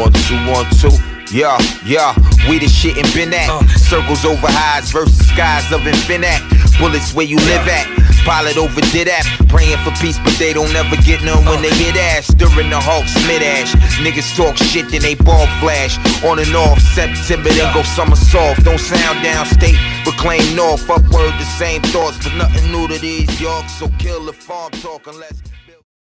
1, 2, 1, 2. Yeah, yeah, we the shit and been at. Circles over highs versus skies of infinite. Bullets where you live at. Pilot overdid that, praying for peace, but they don't ever get none when they hit ass. During the Hawks mid-ash, niggas talk shit, then they ball flash. On and off, September, then go summer soft. Don't sound downstate, but claim north. Upward, the same thoughts, but nothing new to these Yorks. So kill the farm talk unless...